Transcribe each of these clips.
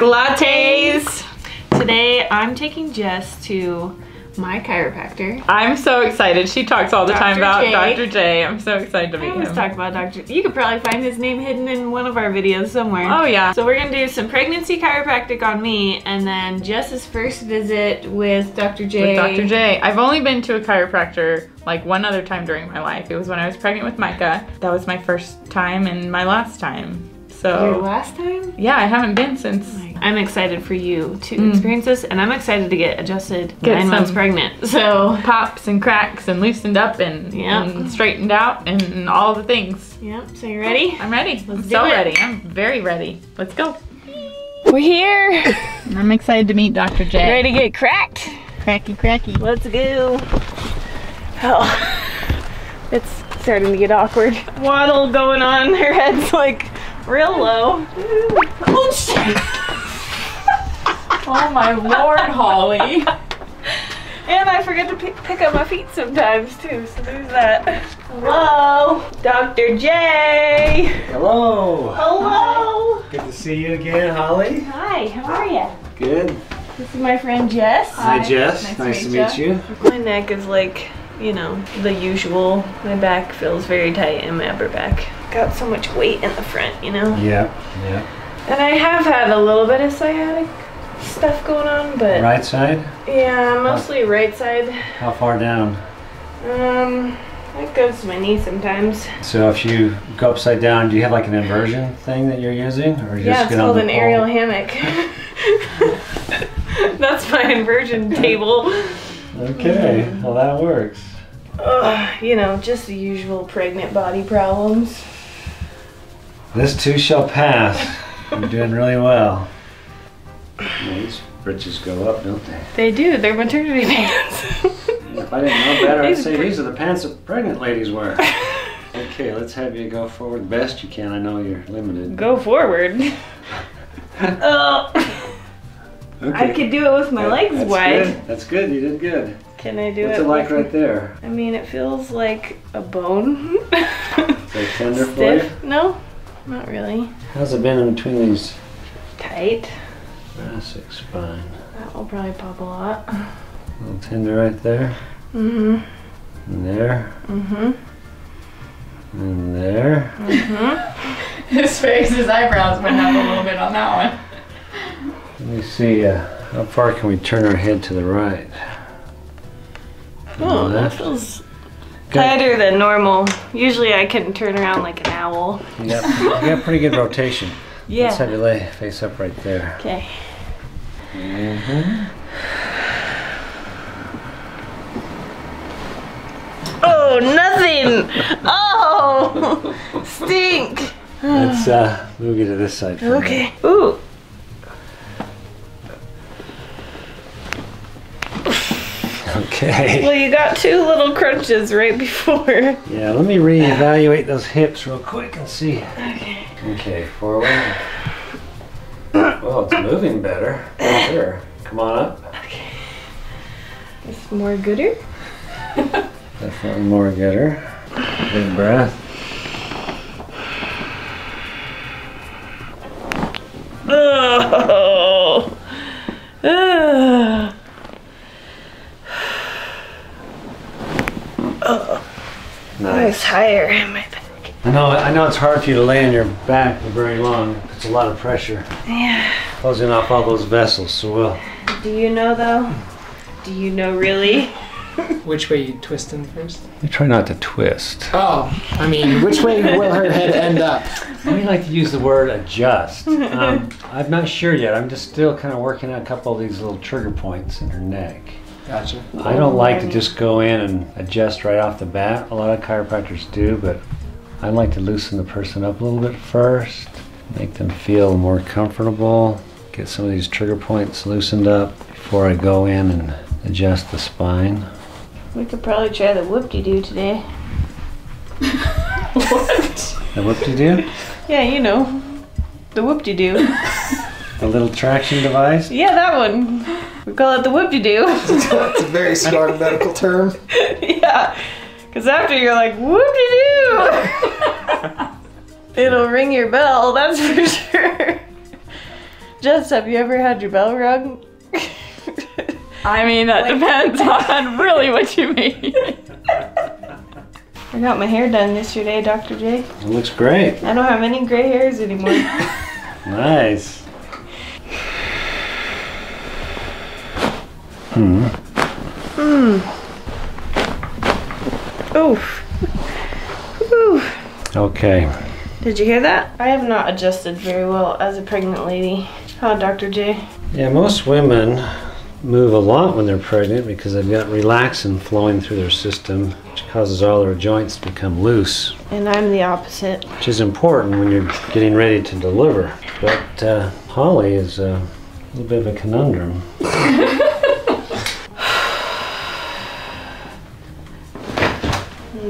back, lattes. Today I'm taking Jess to my chiropractor. I'm so excited. She talks all the time about Dr. J. I'm so excited to meet him. I always talk about Dr. J. You could probably find his name hidden in one of our videos somewhere. Oh yeah. So we're gonna do some pregnancy chiropractic on me and then Jess's first visit with Dr. J. With Dr. J. I've only been to a chiropractor like one other time during my life. It was when I was pregnant with Micah. That was my first time and my last time. So your last time? Yeah, I haven't been since. I'm excited for you to experience this, and I'm excited to get adjusted. Get 9 months pregnant, so pops and cracks and loosened up and, and straightened out and all the things. Yep. So you ready? I'm ready. Let's do it. I'm very ready. Let's go. We're here. And I'm excited to meet Dr. J. You ready to get cracked? Cracky, cracky. Let's go. Oh, it's starting to get awkward. Waddle going on. Her head's like real low. Oh shit! Oh my lord, Holly! And I forget to pick up my feet sometimes too, so there's that. Hello, Dr. J. Hello. Hello. Hi. Good to see you again, Holly. Hi. How are you? Good. This is my friend Jess. Hi, Jess. Nice to meet you. My neck is like, you know, the usual. My back feels very tight in my upper back. Got so much weight in the front, you know? Yeah, yeah. And I have had a little bit of sciatic stuff going on, but... Right side? Yeah, mostly right side. How far down? It goes to my knee sometimes. So if you go upside down, do you have like an inversion thing that you're using? Or you just get on the pole? Yeah, it's called an aerial hammock. That's my inversion table. Okay, well that works. You know, just the usual pregnant body problems. This too shall pass. You're doing really well. These britches go up, don't they? They do. They're maternity pants. If I didn't know better, I'd say these are the pants that pregnant ladies wear. Okay, let's have you go forward the best you can. I know you're limited. Go forward. Okay. I could do it with my legs wide. Good. That's good. You did good. Can I do it? What's it like right there? I mean, it feels like a bone. Is it tender for you? No, not really. How's it been in between these? Tight. Thoracic spine. That will probably pop a lot. A little tender right there. Mm-hmm. And there. Mm-hmm. And there. Mm-hmm. His face, his eyebrows went up a little bit on that one. Let me see, how far can we turn our head to the right? Oh, that feels tighter than normal. Usually I can turn around like an owl. You got pretty good rotation. Yeah. Let's have you lay face up right there. Okay. Mm-hmm. Oh, nothing! Oh! Stink! Let's move you to this side for a minute. Ooh. Okay. Well, you got two little crunches right before. Yeah, let me reevaluate those hips real quick and see. Okay. Okay, forward. Well, it's moving better. Here, come on up. Okay. It's more gooder. Definitely more gooder. Big breath. Oh. Nice. It's higher in my back. I know it's hard for you to lay on your back for very long. It's a lot of pressure. Yeah. Closing off all those vessels, so well. Do you know though? Do you know really? Which way you twist in first? You try not to twist. Oh, I mean, which way will her head end up? We like to use the word adjust. I'm not sure yet. I'm just still kind of working on a couple of these little trigger points in her neck. Gotcha. I don't like to just go in and adjust right off the bat. A lot of chiropractors do, but I like to loosen the person up a little bit first, make them feel more comfortable, get some of these trigger points loosened up before I go in and adjust the spine. We could probably try the whoop-de-doo today. What? The whoop-de-doo? Yeah, you know, the whoop-de-doo. The little traction device? Yeah, that one. We call it the whoop-de-doo. That's a very smart medical term. Yeah, because after you're like, whoop-de-doo! It'll ring your bell, that's for sure. Jess, have you ever had your bell rung? I mean, that depends on really what you mean. I got my hair done yesterday, Dr. J. It looks great. I don't have any gray hairs anymore. Nice. Hmm. Hmm. Oof. Oof. Okay. Did you hear that? I have not adjusted very well as a pregnant lady. Oh, Dr. J. Yeah, most women move a lot when they're pregnant because they've got relaxin flowing through their system, which causes all their joints to become loose. And I'm the opposite. Which is important when you're getting ready to deliver. But Holly is a little bit of a conundrum.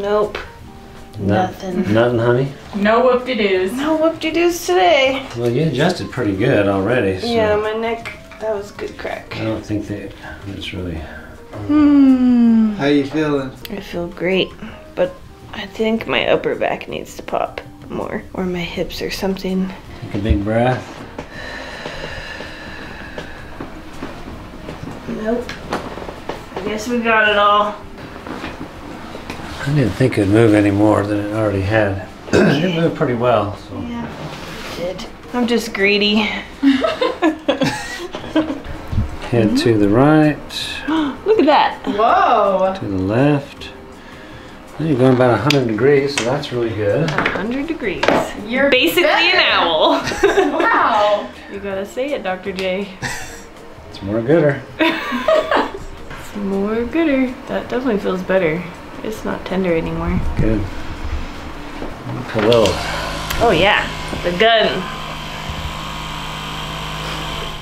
Nope. Nothing. Nothing, honey? No whoop-de-doos. No whoop-de-doos today. Well, you adjusted pretty good already. So. Yeah, my neck. That was a good crack. I don't think that it's really... How you feeling? I feel great, but I think my upper back needs to pop more. Or my hips or something. Take a big breath. Nope. I guess we got it all. I didn't think it'd move any more than it already had. Okay. It moved pretty well. So. Yeah, it did. I'm just greedy. Head to the right. Look at that. Whoa. To the left. Now you're going about 100 degrees, so that's really good. 100 degrees. You're basically an owl. Wow. You gotta say it, Dr. J. It's more gooder. It's more gooder. That definitely feels better. It's not tender anymore. Good. Hello. Oh yeah, the gun.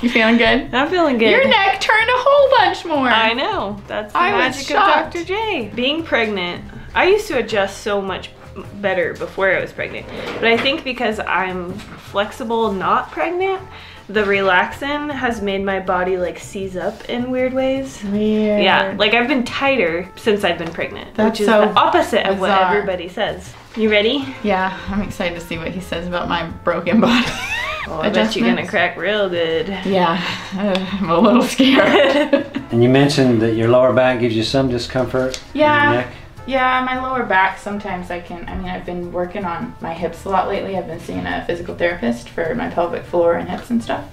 You feeling good? I'm feeling good. Your neck turned a whole bunch more. I know. That's the magic of Dr. J. Being pregnant, I used to adjust so much better before I was pregnant. But I think because I'm flexible, not pregnant, the relaxin has made my body like seize up in weird ways. Weird. Yeah, like I've been tighter since I've been pregnant, which is the opposite of what everybody says. You ready? Yeah, I'm excited to see what he says about my broken body. Oh, I bet you're gonna crack real good. Yeah, I'm a little scared. And you mentioned that your lower back gives you some discomfort. Yeah, in your neck. Yeah, my lower back sometimes I can. I mean, I've been working on my hips a lot lately. I've been seeing a physical therapist for my pelvic floor and hips and stuff.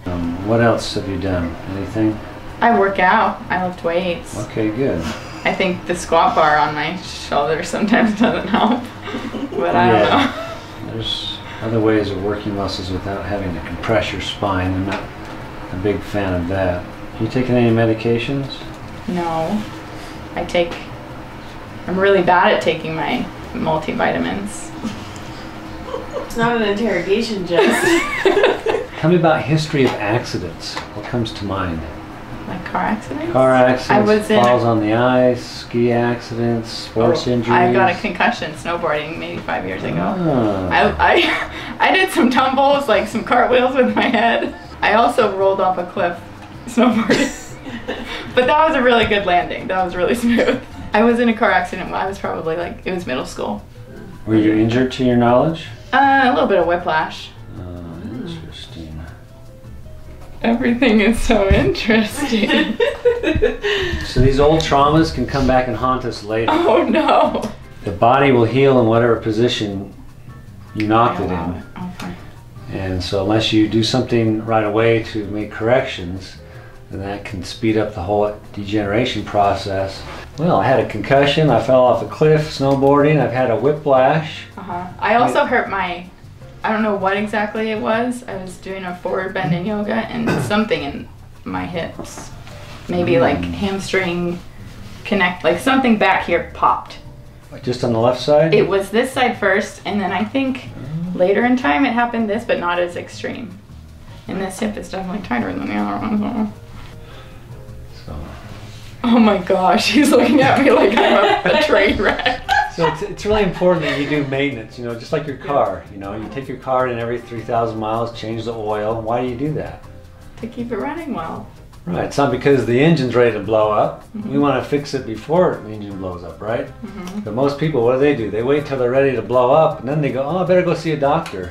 What else have you done? Anything? I work out. I lift weights. Okay, good. I think the squat bar on my shoulder sometimes doesn't help, but I don't know. There's other ways of working muscles without having to compress your spine. I'm not a big fan of that. Are you taking any medications? No. I'm really bad at taking my multivitamins. It's not an interrogation, Jess. Tell me about history of accidents. What comes to mind? Like car accidents? Car accidents, falls on the ice, ski accidents, sports injuries. I got a concussion snowboarding maybe 5 years ago. Ah. I did some tumbles, like some cartwheels with my head. I also rolled off a cliff snowboarding. But that was a really good landing. That was really smooth. I was in a car accident when I was probably like, it was middle school. Were you injured to your knowledge? A little bit of whiplash. Everything is so interesting. So these old traumas can come back and haunt us later. Oh no. The body will heal in whatever position you knocked it in. Okay. And so unless you do something right away to make corrections, then that can speed up the whole degeneration process. Well, I had a concussion, I fell off a cliff snowboarding, I've had a whiplash. I also hurt my... I don't know what exactly it was. I was doing a forward bend in yoga and something in my hips. Maybe like hamstring connect, like something back here popped. Like just on the left side? It was this side first, and then I think later in time it happened this, but not as extreme. And this hip is definitely tighter than the other one. So. Oh my gosh, he's looking at me like I'm a train wreck. So it's really important that you do maintenance, you know, just like your car. You know, you take your car in every 3,000 miles, change the oil. Why do you do that? To keep it running well. Right. It's not because the engine's ready to blow up. We want to fix it before the engine blows up, right? But most people, what do? They wait till they're ready to blow up, and then they go, oh, I better go see a doctor.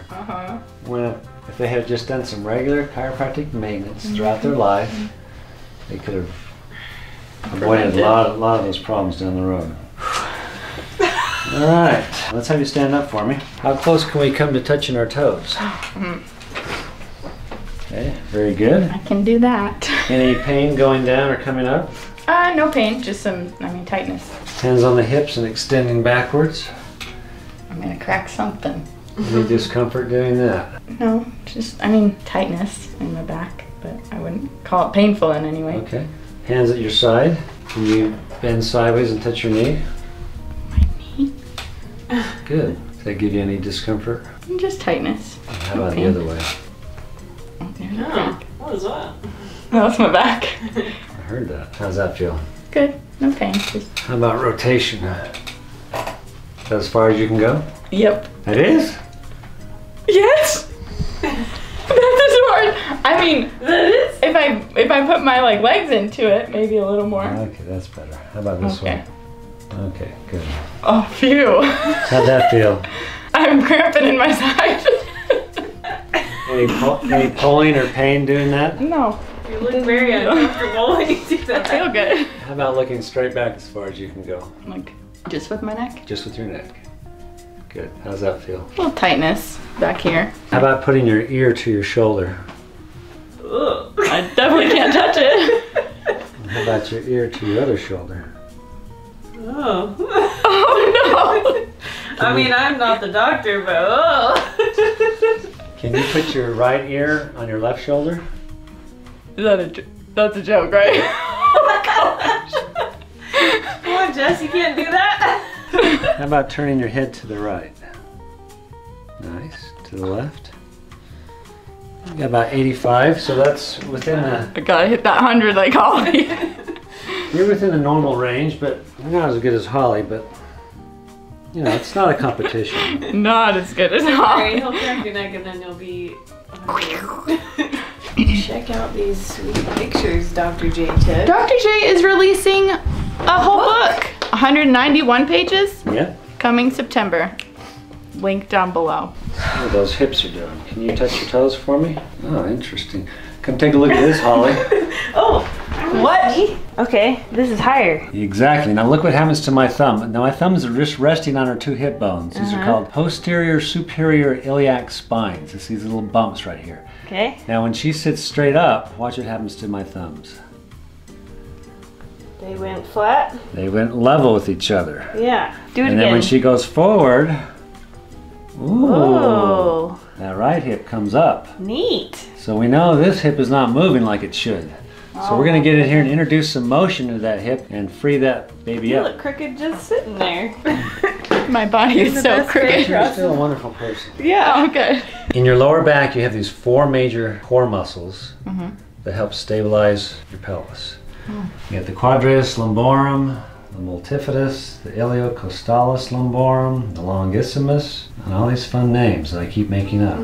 When If they had just done some regular chiropractic maintenance throughout their life, they could have avoided a lot of those problems down the road. All right, let's have you stand up for me. How close can we come to touching our toes? Okay, very good. I can do that. Any pain going down or coming up? No pain, just some, tightness. Hands on the hips and extending backwards. I'm gonna crack something. Any discomfort doing that? No, just, tightness in my back, but I wouldn't call it painful in any way. Okay. Hands at your side. Can you bend sideways and touch your knee? My knee? Good. Does that give you any discomfort? Just tightness. How about the other way? Yeah. What was that? That was my back. I heard that. How's that feel? Good. No pain. How about rotation? As far as you can go? Yep. It is? Yes. That is hard. That is. If I put my legs into it, maybe a little more. Okay, that's better. How about this one? Okay, good. Oh, phew. How'd that feel? I'm cramping in my side. Any pulling or pain doing that? No. You look very uncomfortable when you do that. I feel good. How about looking straight back as far as you can go? Like, just with my neck? Just with your neck. Good. How's that feel? A little tightness back here. How about putting your ear to your shoulder? Ugh. I definitely can't touch it. How about your ear to your other shoulder? Oh. Oh, no. I'm not the doctor, but oh. Can you put your right ear on your left shoulder? Is that that's a joke, right? Oh my gosh. Come on, Jess, you can't do that. How about turning your head to the right? Nice, to the left. You got about 85, so that's within the... I gotta hit that 100 like Holly. You're within the normal range, but not as good as Holly, but you know, it's not a competition. Not as good as Holly. He'll crack your neck and then you'll be... Check out these sweet pictures Dr. J took. Dr. J is releasing a whole book. 191 pages? Yeah. Coming September. Link down below. Oh, those hips are doing. Can you touch your toes for me? Oh, interesting. Come take a look at this, Holly. Oh, what? Okay, this is higher. Exactly. Now look what happens to my thumb. Now my thumbs are just resting on our two hip bones. These are called posterior superior iliac spines. It's these little bumps right here. Okay. Now when she sits straight up, watch what happens to my thumbs. They went flat. They went level with each other. Yeah. Do it again. And then when she goes forward, ooh, that right hip comes up. Neat. So we know this hip is not moving like it should. So we're gonna get in here and introduce some motion to that hip and free that baby up. You look crooked just sitting there. My body is so crooked. You're still a wonderful person. Yeah, okay. In your lower back, you have these four major core muscles that help stabilize your pelvis. You have the quadratus lumborum, the multifidus, the iliocostalis lumborum, the longissimus, and all these fun names that I keep making up.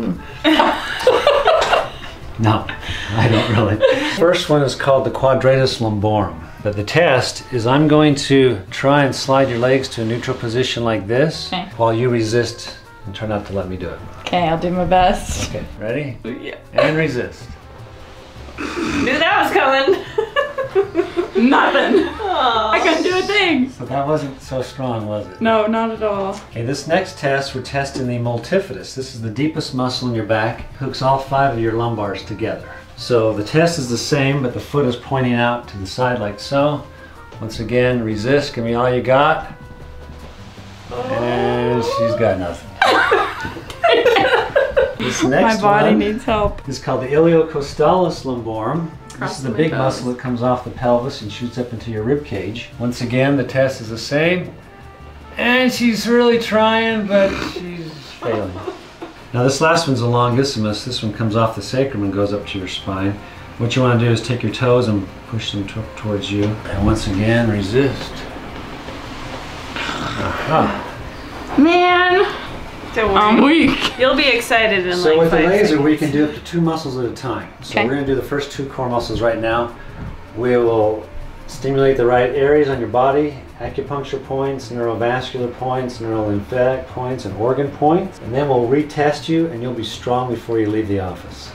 No, I don't really. First one is called the quadratus lumborum. But the test is I'm going to try and slide your legs to a neutral position like this while you resist and try not to let me do it. Okay, I'll do my best. Okay, ready? Yeah. And resist. Knew that was coming. Nothing. Aww. I couldn't do a thing. So that wasn't so strong, was it? No, not at all. Okay, this next test, we're testing the multifidus. This is the deepest muscle in your back. Hooks all five of your lumbars together. So the test is the same, but the foot is pointing out to the side like so. Once again, resist. Give me all you got. And she's got nothing. This next one needs help. It's called the iliocostalis lumborum. This is the big muscle that comes off the pelvis and shoots up into your rib cage. Once again, the test is the same. And she's really trying, but she's failing. Now this last one's a longissimus. This one comes off the sacrum and goes up to your spine. What you want to do is take your toes and push them towards you. And once again, resist. Man. I'm weak. You'll be excited in so like 5 seconds. So with the laser, we can do up to 2 muscles at a time. So we're going to do the first 2 core muscles right now. We will Stimulate the right areas on your body, acupuncture points, neurovascular points, neurolymphatic points, and organ points. And then we'll retest you and you'll be strong before you leave the office.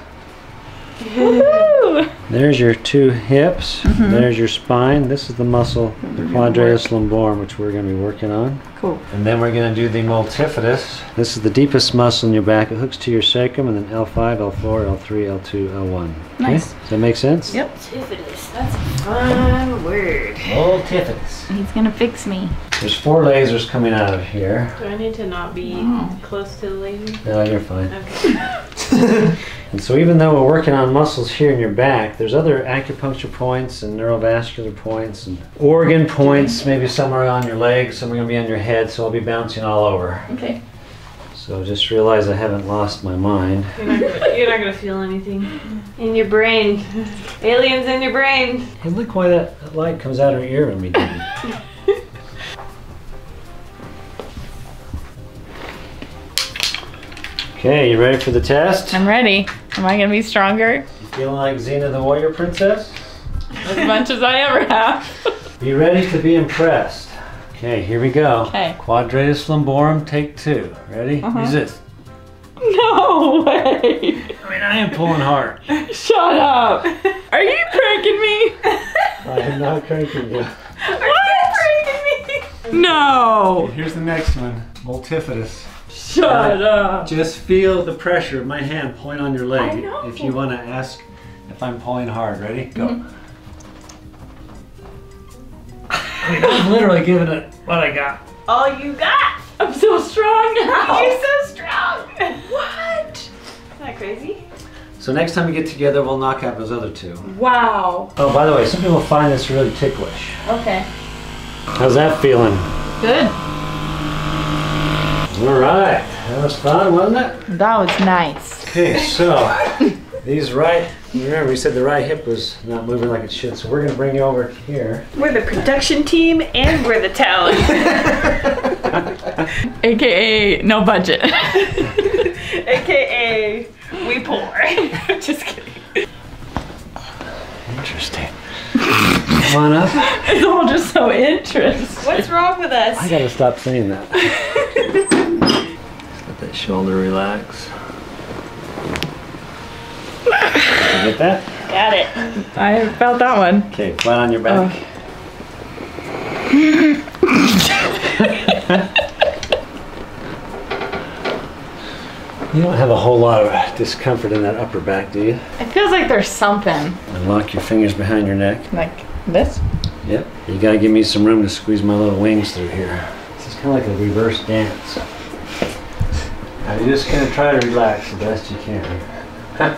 Woohoo! There's your two hips. Mm-hmm. There's your spine. This is the muscle, the quadratus lumborum, which we're going to be working on. Cool. And then we're going to do the multifidus. This is the deepest muscle in your back. It hooks to your sacrum, and then L5, L4, L3, L2, L1. Nice. Okay? Does that make sense? Yep. Multifidus. That's a fun word. Multifidus. He's going to fix me. There's four lasers coming out of here. Do I need to not be close to the laser? No, you're fine. Okay. And so even though we're working on muscles here in your back, there's other acupuncture points and neurovascular points and organ points. Maybe some are on your legs, some are going to be on your head, so I'll be bouncing all over. Okay. So just realize I haven't lost my mind. You're not going to feel anything. In your brain. Aliens in your brain. Hey, look why that light comes out of her ear when we do it. Okay, you ready for the test? I'm ready. Am I going to be stronger? You feeling like Xena the warrior princess? As much as I ever have. Be ready to be impressed. Okay, here we go. Okay. Quadratus lumborum, take two. Ready? Use this. No way! I mean, I am pulling hard. Shut up! Are you pranking me? I am not pranking you. Are you pranking me? No! Okay, here's the next one. Multifidus. Shut up! Just feel the pressure of my hand pulling on your leg if you want to ask if I'm pulling hard. Ready? Go. I mean, I'm literally giving it what I got. All you got! I'm so strong now! You're so strong! What? Isn't that crazy? So next time we get together, we'll knock out those other two. Wow! Oh, by the way, some people find this really ticklish. Okay. How's that feeling? Good. All right, that was fun, wasn't it? That was nice. Okay, so these remember we said the right hip was not moving like it should, so we're gonna bring you over here. We're the production team and we're the talent. AKA no budget. AKA we poor. Just kidding. Interesting. Come on up. It's all just so interesting. What's wrong with us? I gotta stop saying that. That shoulder relax. Did you get that? Got it. I felt that one. Okay, flat on your back. You don't have a whole lot of discomfort in that upper back, do you? It feels like there's something. Unlock your fingers behind your neck. Like this? Yep. You gotta give me some room to squeeze my little wings through here. This is kind of like a reverse dance. You're just going to try to relax the best you can. There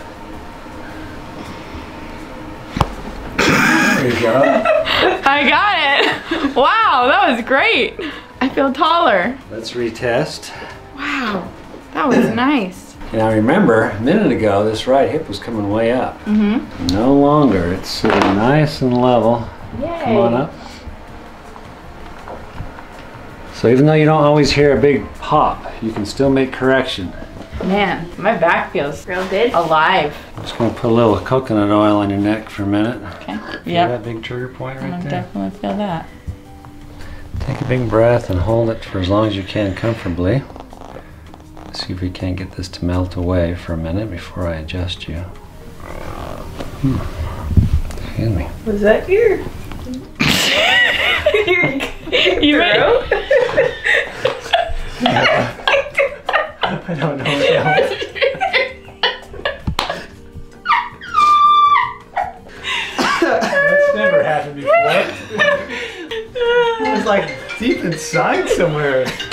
you go. I got it. Wow, that was great. I feel taller. Let's retest. Wow, that was nice. Now remember, a minute ago, this right hip was coming way up. Mm-hmm. No longer. It's sitting nice and level. Yay. Come on up. So even though you don't always hear a big pop, you can still make correction. Man, my back feels real good. Alive. I'm just going to put a little coconut oil on your neck for a minute. Okay. Yeah. That big trigger point right there. I definitely feel that. Take a big breath and hold it for as long as you can comfortably. See if we can't get this to melt away for a minute before I adjust you. Excuse me. Was that your... You I don't know what That's never happened before. It was like deep inside somewhere. See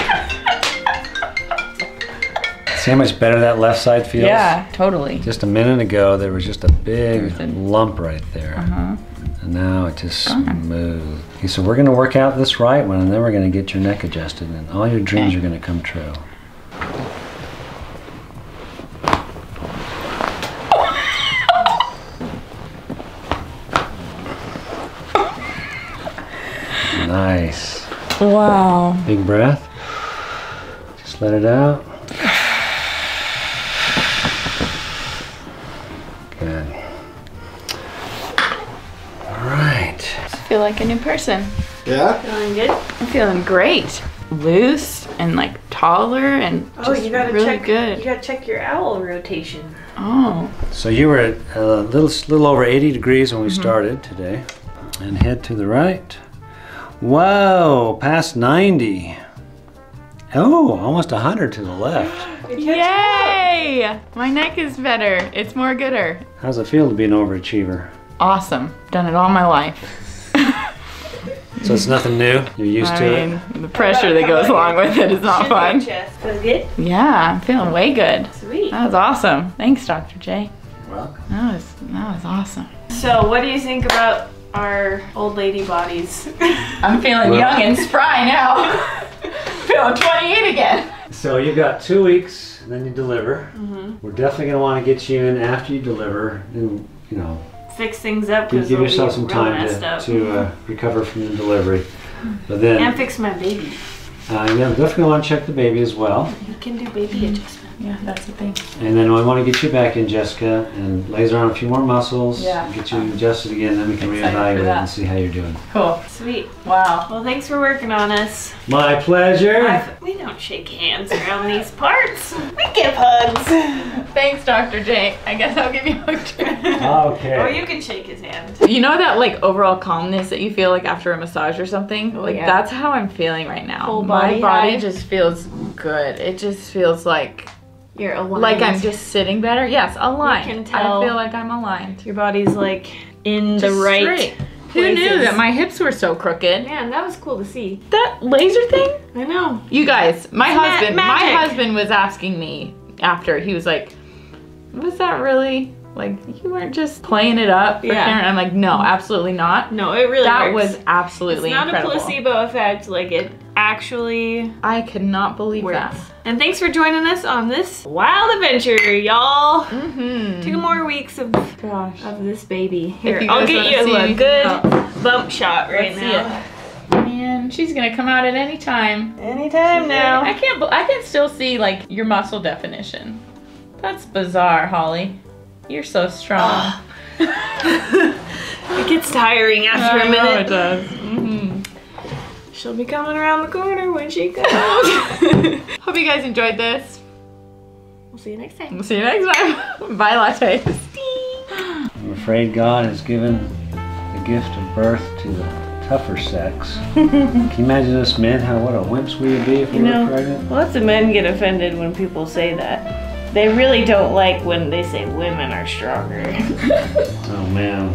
how much better that left side feels? Yeah, totally. Just a minute ago, there was just a big lump right there. And now it just smooth. Okay, so we're gonna work out this right one and then we're gonna get your neck adjusted and all your dreams are gonna come true. Nice. Wow. Big breath. Just let it out. Good. All right. feel like a new person. Yeah? Feeling good? I'm feeling great. Loose and like taller and just really good. You gotta check your owl rotation. Oh. So you were at a little over 80 degrees when we started today. And head to the right. Wow, past 90. Oh, almost 100 to the left. Yay! My neck is better. It's more gooder. How's it feel to be an overachiever? Awesome. Done it all my life. So it's nothing new? You're used to it? The pressure that goes along with it is not fun. Feels good? Yeah, I'm feeling way good. Sweet. That was awesome. Thanks, Dr. J. You're welcome. That was awesome. So what do you think about our old lady bodies? I'm feeling young and spry now. Feeling 28 again. So you got 2 weeks, and then you deliver. We're definitely going to want to get you in after you deliver, and you know, fix things up. Give yourself some time to recover from the delivery. But then and fix my baby. Yeah, we definitely want to check the baby as well. You can do baby adjustment. Yeah, that's the thing. And then I want to get you back in, Jessica, and laser on a few more muscles. Yeah. Get you adjusted again, then we can reevaluate and see how you're doing. Cool. Sweet. Wow. Well, thanks for working on us. My pleasure. We don't shake hands around these parts. We give hugs. Thanks, Dr. J. I guess I'll give you a hug too. Okay. Or you can shake his hand. You know that like overall calmness that you feel like after a massage or something? Oh, like that's how I'm feeling right now. Whole body. My body just feels good. It just feels like you're aligned. Like I'm just sitting better. Yes, aligned. You can tell. I feel like I'm aligned. Your body's like in just the right places. Who knew that my hips were so crooked? Man, that was cool to see. That laser thing? I know. You guys, my husband was asking me after. He was like, was that really? Like, you weren't just playing it up for Karen? I'm like, no, absolutely not. No, it really works. That was absolutely incredible. It's not a placebo effect. Like, it actually I could not believe that. And thanks for joining us on this wild adventure, y'all. 2 more weeks of this baby. Here, I'll get you a good bump shot right now. Man, she's gonna come out at any time. Anytime now. I can still see like your muscle definition. That's bizarre, Holly. You're so strong. It gets tiring after a minute. It does. She'll be coming around the corner when she comes. Hope you guys enjoyed this. We'll see you next time. We'll see you next time. Bye, lattes. I'm afraid God has given the gift of birth to the tougher sex. Can you imagine us men, what a wimps we would be if we were pregnant? Lots of men get offended when people say that. They really don't like when they say women are stronger. Oh man.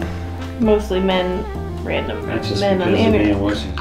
Mostly men, random men on the internet.